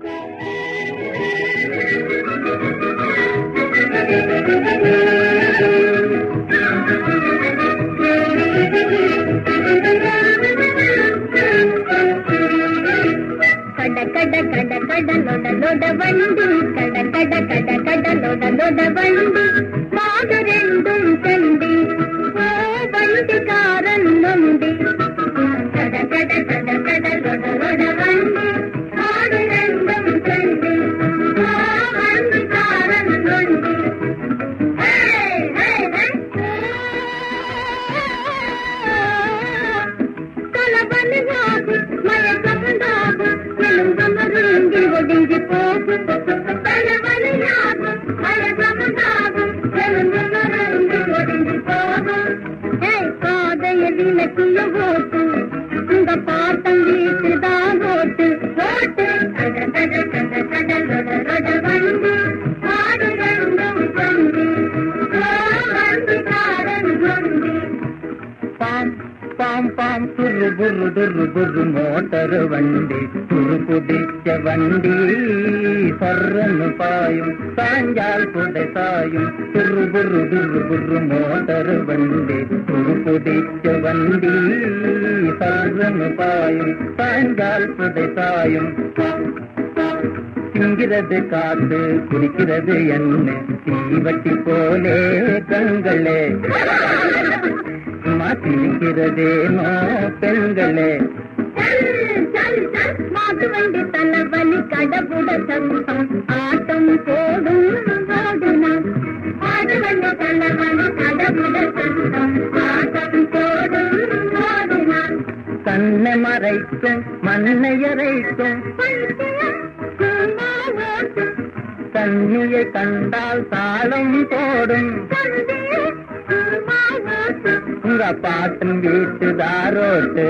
பாட்டன் வீட்டு தாரோட்டு